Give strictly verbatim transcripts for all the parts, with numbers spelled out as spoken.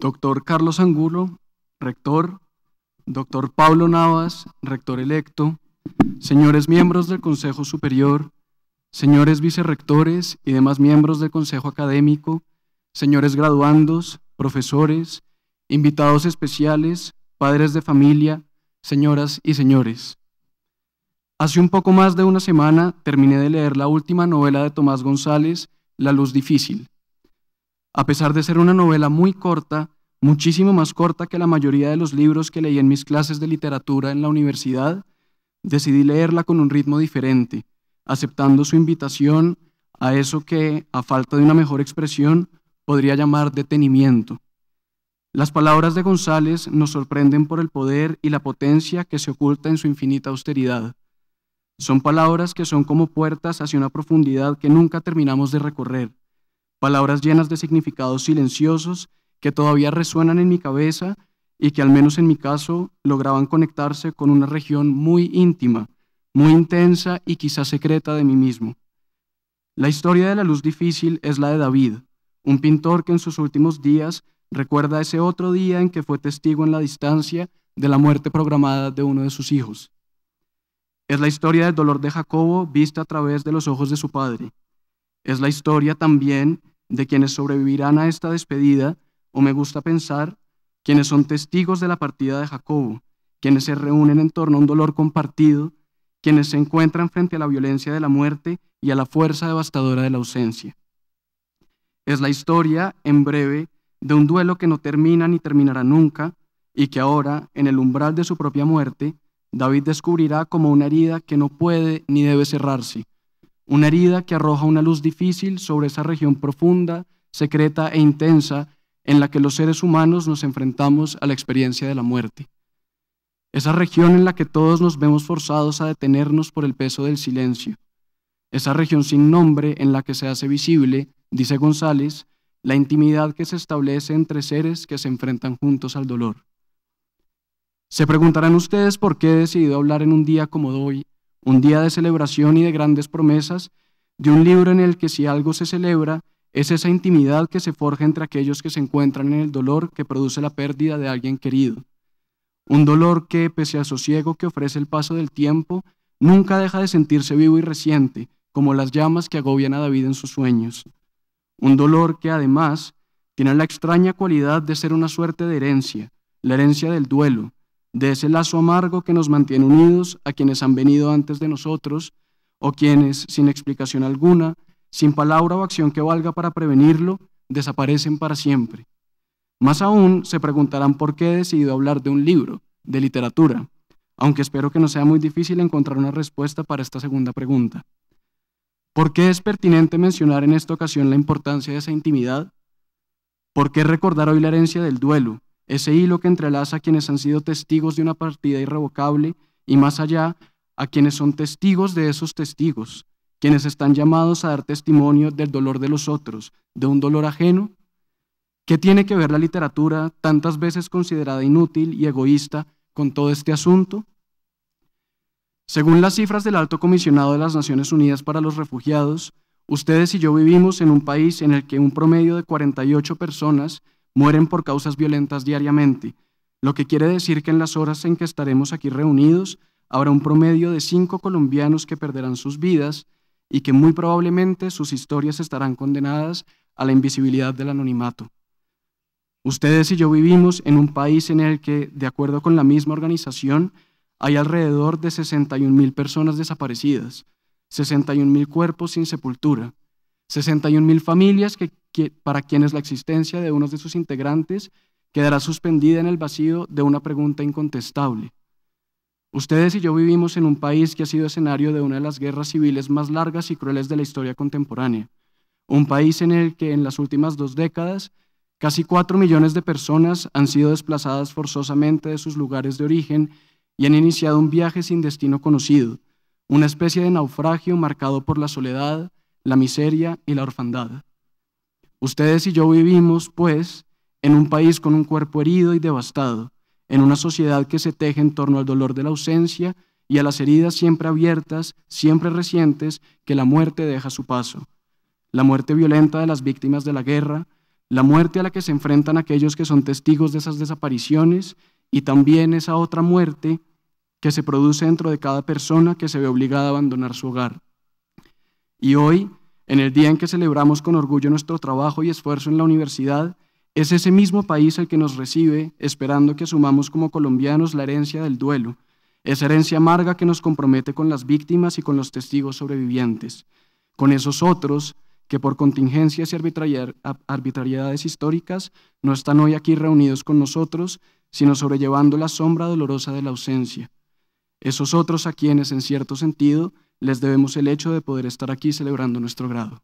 doctor Carlos Angulo, rector, doctor Pablo Navas, rector electo, señores miembros del Consejo Superior, señores vicerrectores y demás miembros del Consejo Académico, señores graduandos, profesores, invitados especiales, padres de familia, señoras y señores. Hace un poco más de una semana terminé de leer la última novela de Tomás González, La luz difícil. A pesar de ser una novela muy corta, muchísimo más corta que la mayoría de los libros que leí en mis clases de literatura en la universidad, decidí leerla con un ritmo diferente, aceptando su invitación a eso que, a falta de una mejor expresión, podría llamar detenimiento. Las palabras de González nos sorprenden por el poder y la potencia que se oculta en su infinita austeridad. Son palabras que son como puertas hacia una profundidad que nunca terminamos de recorrer, palabras llenas de significados silenciosos que todavía resuenan en mi cabeza y que, al menos en mi caso, lograban conectarse con una región muy íntima, muy intensa y quizás secreta de mí mismo. La historia de La luz difícil es la de David, un pintor que en sus últimos días recuerda ese otro día en que fue testigo en la distancia de la muerte programada de uno de sus hijos. Es la historia del dolor de Jacobo vista a través de los ojos de su padre. Es la historia también de quienes sobrevivirán a esta despedida, o me gusta pensar, quienes son testigos de la partida de Jacobo, quienes se reúnen en torno a un dolor compartido, quienes se encuentran frente a la violencia de la muerte y a la fuerza devastadora de la ausencia. Es la historia, en breve, de un duelo que no termina ni terminará nunca, y que ahora, en el umbral de su propia muerte, David descubrirá como una herida que no puede ni debe cerrarse, una herida que arroja una luz difícil sobre esa región profunda, secreta e intensa en la que los seres humanos nos enfrentamos a la experiencia de la muerte. Esa región en la que todos nos vemos forzados a detenernos por el peso del silencio. Esa región sin nombre en la que se hace visible, dice González, la intimidad que se establece entre seres que se enfrentan juntos al dolor. Se preguntarán ustedes por qué he decidido hablar en un día como hoy, un día de celebración y de grandes promesas, de un libro en el que si algo se celebra, es esa intimidad que se forja entre aquellos que se encuentran en el dolor que produce la pérdida de alguien querido. Un dolor que, pese al sosiego que ofrece el paso del tiempo, nunca deja de sentirse vivo y reciente, como las llamas que agobian a David en sus sueños. Un dolor que, además, tiene la extraña cualidad de ser una suerte de herencia, la herencia del duelo, de ese lazo amargo que nos mantiene unidos a quienes han venido antes de nosotros, o quienes, sin explicación alguna, sin palabra o acción que valga para prevenirlo, desaparecen para siempre. Más aún, se preguntarán por qué he decidido hablar de un libro, de literatura, aunque espero que no sea muy difícil encontrar una respuesta para esta segunda pregunta. ¿Por qué es pertinente mencionar en esta ocasión la importancia de esa intimidad? ¿Por qué recordar hoy la herencia del duelo, ese hilo que entrelaza a quienes han sido testigos de una partida irrevocable y, más allá, a quienes son testigos de esos testigos, quienes están llamados a dar testimonio del dolor de los otros, de un dolor ajeno? ¿Qué tiene que ver la literatura, tantas veces considerada inútil y egoísta, con todo este asunto? Según las cifras del Alto Comisionado de las Naciones Unidas para los Refugiados, ustedes y yo vivimos en un país en el que un promedio de cuarenta y ocho personas mueren por causas violentas diariamente, lo que quiere decir que en las horas en que estaremos aquí reunidos habrá un promedio de cinco colombianos que perderán sus vidas y que muy probablemente sus historias estarán condenadas a la invisibilidad del anonimato. Ustedes y yo vivimos en un país en el que, de acuerdo con la misma organización, hay alrededor de sesenta y un mil personas desaparecidas, sesenta y un mil cuerpos sin sepultura, sesenta y un mil familias que, que, para quienes la existencia de uno de sus integrantes quedará suspendida en el vacío de una pregunta incontestable. Ustedes y yo vivimos en un país que ha sido escenario de una de las guerras civiles más largas y crueles de la historia contemporánea, un país en el que en las últimas dos décadas casi cuatro millones de personas han sido desplazadas forzosamente de sus lugares de origen y han iniciado un viaje sin destino conocido, una especie de naufragio marcado por la soledad, la miseria y la orfandad. Ustedes y yo vivimos, pues, en un país con un cuerpo herido y devastado, en una sociedad que se teje en torno al dolor de la ausencia y a las heridas siempre abiertas, siempre recientes, que la muerte deja a su paso. La muerte violenta de las víctimas de la guerra, la muerte a la que se enfrentan aquellos que son testigos de esas desapariciones y también esa otra muerte que se produce dentro de cada persona que se ve obligada a abandonar su hogar. Y hoy, en el día en que celebramos con orgullo nuestro trabajo y esfuerzo en la universidad, es ese mismo país el que nos recibe, esperando que asumamos como colombianos la herencia del duelo, esa herencia amarga que nos compromete con las víctimas y con los testigos sobrevivientes, con esos otros que por contingencias y arbitrariedades históricas no están hoy aquí reunidos con nosotros, sino sobrellevando la sombra dolorosa de la ausencia. Esos otros a quienes, en cierto sentido, les debemos el hecho de poder estar aquí celebrando nuestro grado.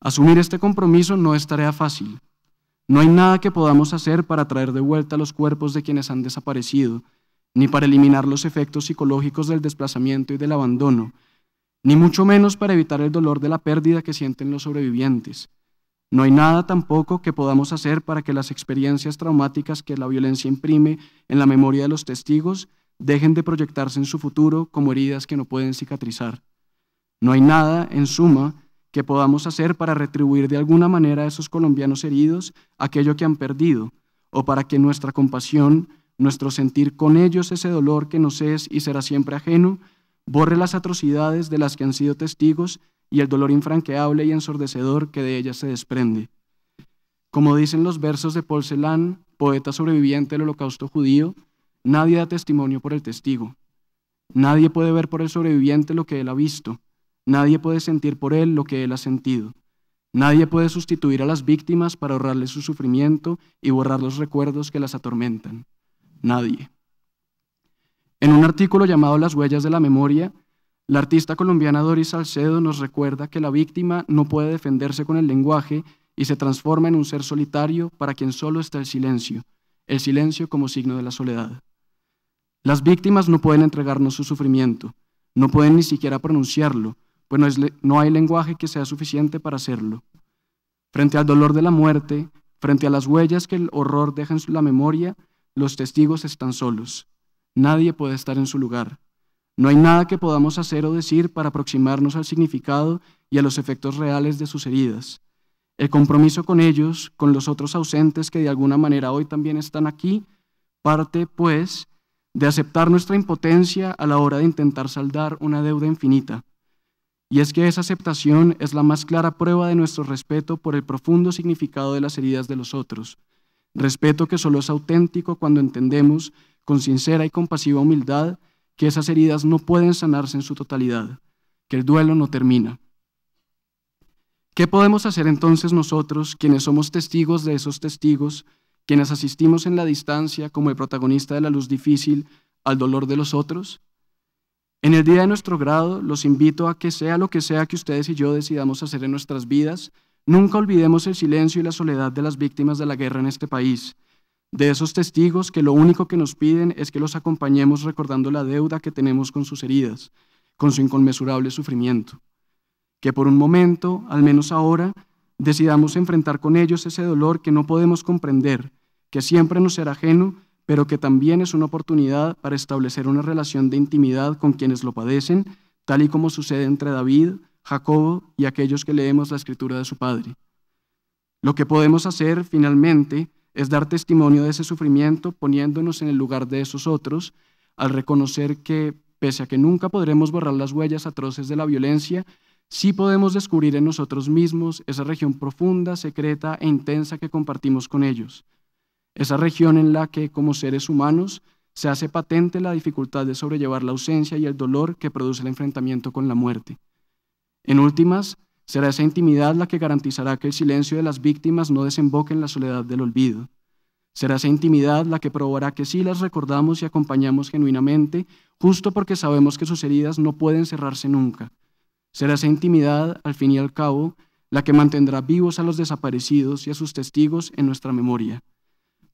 Asumir este compromiso no es tarea fácil. No hay nada que podamos hacer para traer de vuelta los cuerpos de quienes han desaparecido, ni para eliminar los efectos psicológicos del desplazamiento y del abandono, ni mucho menos para evitar el dolor de la pérdida que sienten los sobrevivientes. No hay nada tampoco que podamos hacer para que las experiencias traumáticas que la violencia imprime en la memoria de los testigos dejen de proyectarse en su futuro como heridas que no pueden cicatrizar. No hay nada, en suma, que podamos hacer para retribuir de alguna manera a esos colombianos heridos aquello que han perdido, o para que nuestra compasión, nuestro sentir con ellos ese dolor que nos es y será siempre ajeno, borre las atrocidades de las que han sido testigos y el dolor infranqueable y ensordecedor que de ellas se desprende. Como dicen los versos de Paul Celan, poeta sobreviviente del Holocausto judío, nadie da testimonio por el testigo. Nadie puede ver por el sobreviviente lo que él ha visto. Nadie puede sentir por él lo que él ha sentido. Nadie puede sustituir a las víctimas para ahorrarles su sufrimiento y borrar los recuerdos que las atormentan. Nadie. En un artículo llamado Las Huellas de la Memoria, la artista colombiana Doris Salcedo nos recuerda que la víctima no puede defenderse con el lenguaje y se transforma en un ser solitario para quien solo está el silencio, el silencio como signo de la soledad. Las víctimas no pueden entregarnos su sufrimiento, no pueden ni siquiera pronunciarlo, pues no, es no hay lenguaje que sea suficiente para hacerlo. Frente al dolor de la muerte, frente a las huellas que el horror deja en la memoria, los testigos están solos. Nadie puede estar en su lugar. No hay nada que podamos hacer o decir para aproximarnos al significado y a los efectos reales de sus heridas. El compromiso con ellos, con los otros ausentes que de alguna manera hoy también están aquí, parte, pues, de aceptar nuestra impotencia a la hora de intentar saldar una deuda infinita. Y es que esa aceptación es la más clara prueba de nuestro respeto por el profundo significado de las heridas de los otros. Respeto que solo es auténtico cuando entendemos, con sincera y compasiva humildad, que esas heridas no pueden sanarse en su totalidad, que el duelo no termina. ¿Qué podemos hacer entonces nosotros, quienes somos testigos de esos testigos, quienes asistimos en la distancia, como el protagonista de La Luz Difícil, al dolor de los otros? En el día de nuestro grado, los invito a que sea lo que sea que ustedes y yo decidamos hacer en nuestras vidas, nunca olvidemos el silencio y la soledad de las víctimas de la guerra en este país, de esos testigos que lo único que nos piden es que los acompañemos recordando la deuda que tenemos con sus heridas, con su inconmensurable sufrimiento. Que por un momento, al menos ahora, decidamos enfrentar con ellos ese dolor que no podemos comprender, que siempre nos será ajeno, pero que también es una oportunidad para establecer una relación de intimidad con quienes lo padecen, tal y como sucede entre David, Jacobo y aquellos que leemos la escritura de su padre. Lo que podemos hacer, finalmente, es dar testimonio de ese sufrimiento poniéndonos en el lugar de esos otros, al reconocer que, pese a que nunca podremos borrar las huellas atroces de la violencia, sí podemos descubrir en nosotros mismos esa región profunda, secreta e intensa que compartimos con ellos. Esa región en la que, como seres humanos, se hace patente la dificultad de sobrellevar la ausencia y el dolor que produce el enfrentamiento con la muerte. En últimas, será esa intimidad la que garantizará que el silencio de las víctimas no desemboque en la soledad del olvido. Será esa intimidad la que probará que sí las recordamos y acompañamos genuinamente, justo porque sabemos que sus heridas no pueden cerrarse nunca. Será esa intimidad, al fin y al cabo, la que mantendrá vivos a los desaparecidos y a sus testigos en nuestra memoria.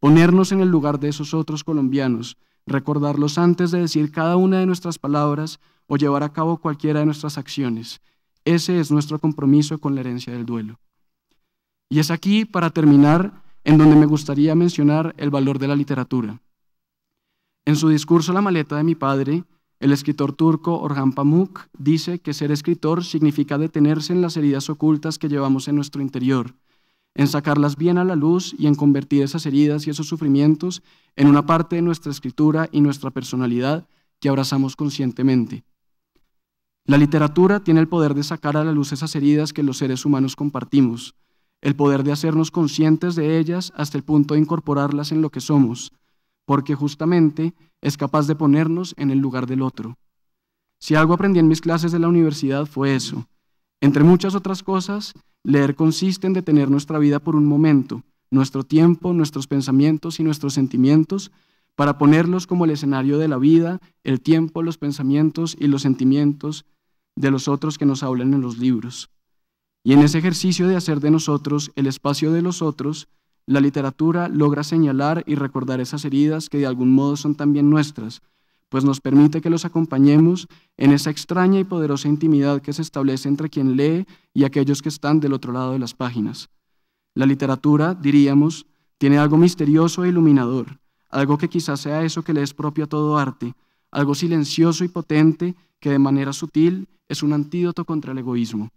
Ponernos en el lugar de esos otros colombianos, recordarlos antes de decir cada una de nuestras palabras o llevar a cabo cualquiera de nuestras acciones. Ese es nuestro compromiso con la herencia del duelo. Y es aquí, para terminar, en donde me gustaría mencionar el valor de la literatura. En su discurso La maleta de mi padre, el escritor turco Orhan Pamuk dice que ser escritor significa detenerse en las heridas ocultas que llevamos en nuestro interior, en sacarlas bien a la luz y en convertir esas heridas y esos sufrimientos en una parte de nuestra escritura y nuestra personalidad que abrazamos conscientemente. La literatura tiene el poder de sacar a la luz esas heridas que los seres humanos compartimos, el poder de hacernos conscientes de ellas hasta el punto de incorporarlas en lo que somos, porque justamente es capaz de ponernos en el lugar del otro. Si algo aprendí en mis clases de la universidad fue eso. Entre muchas otras cosas, leer consiste en detener nuestra vida por un momento, nuestro tiempo, nuestros pensamientos y nuestros sentimientos, para ponerlos como el escenario de la vida, el tiempo, los pensamientos y los sentimientos de los otros que nos hablan en los libros. Y en ese ejercicio de hacer de nosotros el espacio de los otros, la literatura logra señalar y recordar esas heridas que de algún modo son también nuestras, pues nos permite que los acompañemos en esa extraña y poderosa intimidad que se establece entre quien lee y aquellos que están del otro lado de las páginas. La literatura, diríamos, tiene algo misterioso e iluminador, algo que quizás sea eso que le es propio a todo arte, algo silencioso y potente que de manera sutil es un antídoto contra el egoísmo.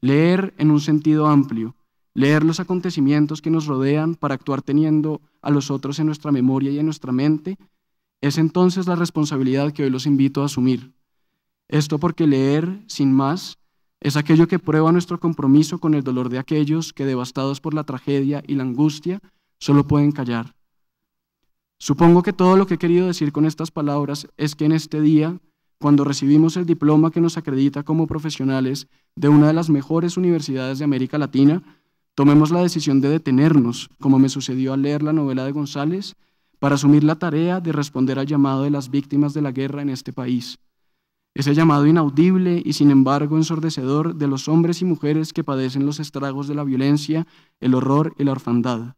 Leer en un sentido amplio, leer los acontecimientos que nos rodean para actuar teniendo a los otros en nuestra memoria y en nuestra mente, es entonces la responsabilidad que hoy los invito a asumir. Esto porque leer, sin más, es aquello que prueba nuestro compromiso con el dolor de aquellos que, devastados por la tragedia y la angustia, solo pueden callar. Supongo que todo lo que he querido decir con estas palabras es que en este día, cuando recibimos el diploma que nos acredita como profesionales de una de las mejores universidades de América Latina, tomemos la decisión de detenernos, como me sucedió al leer la novela de González, para asumir la tarea de responder al llamado de las víctimas de la guerra en este país. Ese llamado inaudible y sin embargo ensordecedor de los hombres y mujeres que padecen los estragos de la violencia, el horror y la orfandad.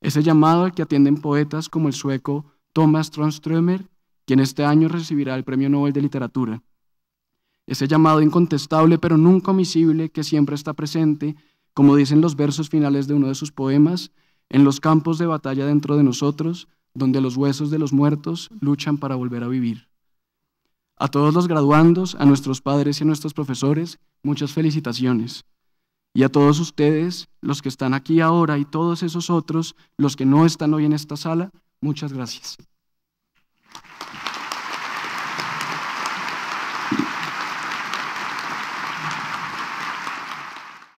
Ese llamado al que atienden poetas como el sueco Thomas Tranströmer, quien este año recibirá el Premio Nobel de Literatura. Ese llamado incontestable pero nunca omisible que siempre está presente, como dicen los versos finales de uno de sus poemas, en los campos de batalla dentro de nosotros, donde los huesos de los muertos luchan para volver a vivir. A todos los graduandos, a nuestros padres y a nuestros profesores, muchas felicitaciones. Y a todos ustedes, los que están aquí ahora y todos esos otros, los que no están hoy en esta sala, muchas gracias.